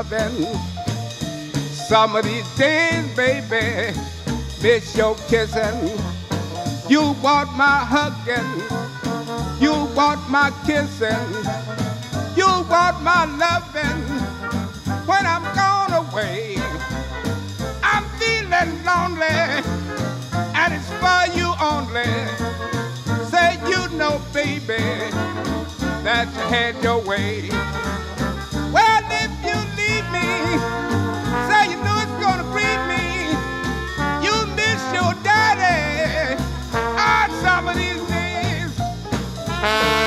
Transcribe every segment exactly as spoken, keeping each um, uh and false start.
loving. Some of these days, baby, miss your kissing. You want my hugging, you want my kissing, you want my loving. When I'm gone away, I'm feeling lonely, and it's for you only. Say you know, baby, that you had your way. Well, if you leave me, say you know it's gonna grieve me. You miss your daddy on some of these days. Bye.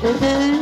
Thank you.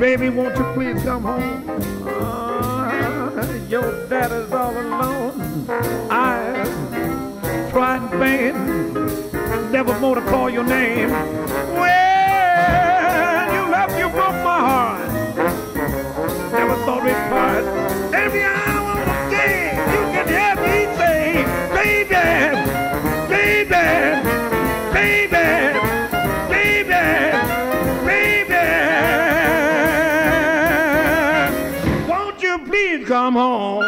Baby, won't you please come home? Uh, your daddy's all alone. I tried and failed, never more to call your name. Well, you left, you broke my heart. Never thought we'd part. Every hour of the day, you can hear me say, baby, baby, baby. Come home.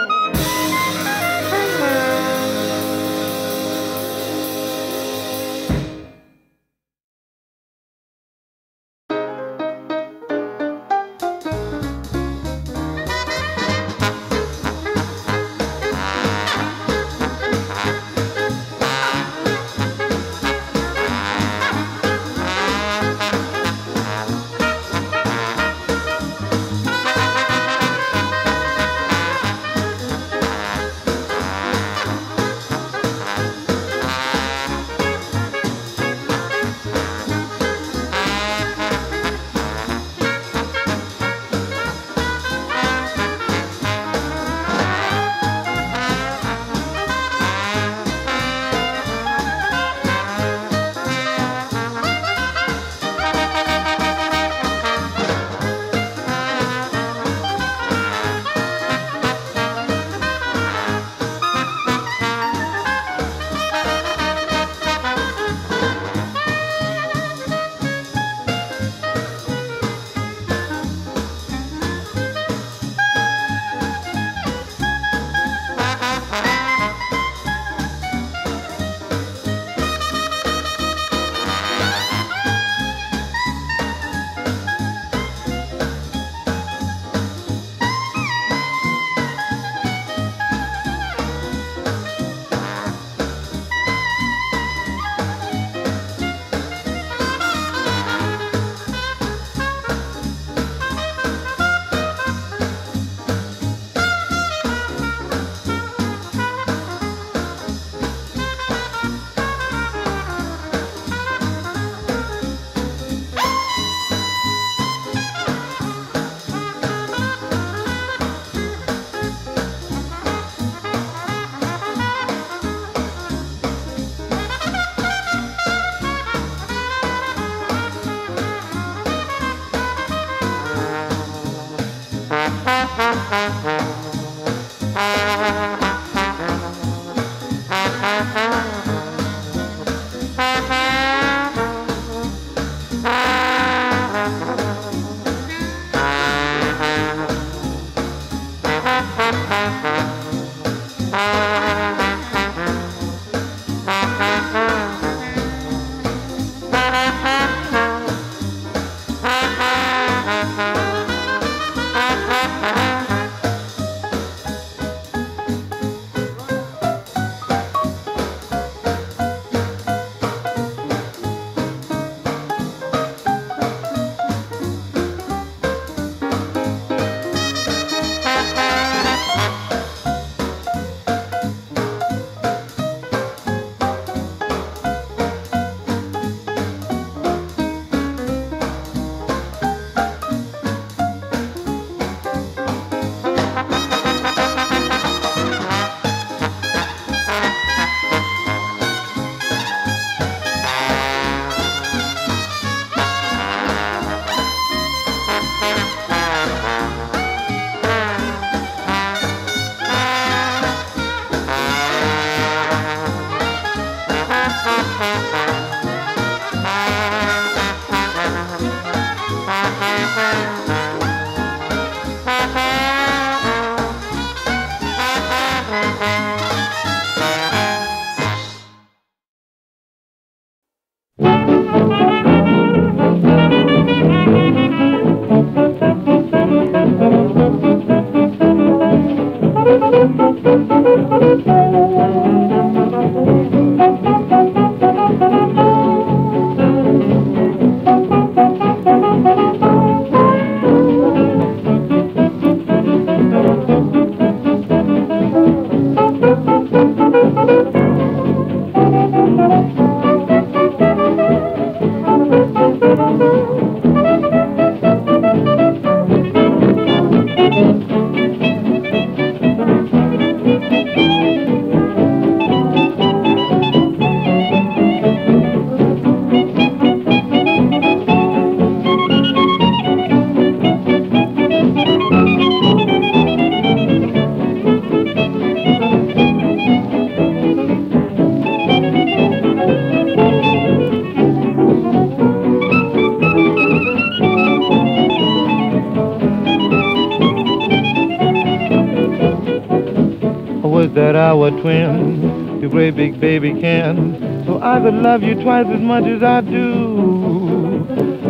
said that I was twins, you great big baby can, so I could love you twice as much as I do.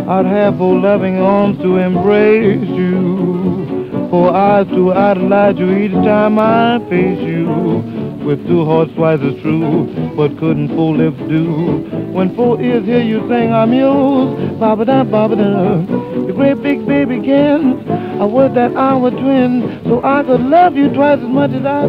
I'd have four loving arms to embrace you, four eyes to idolize you each time I face you. With two hearts twice as true, but couldn't four lips do? When four ears hear you sing, I'm yours, ba-ba-da, ba-ba-da. The great big baby can. I wish that I were twin, so I could love you twice as much as I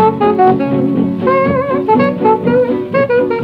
do.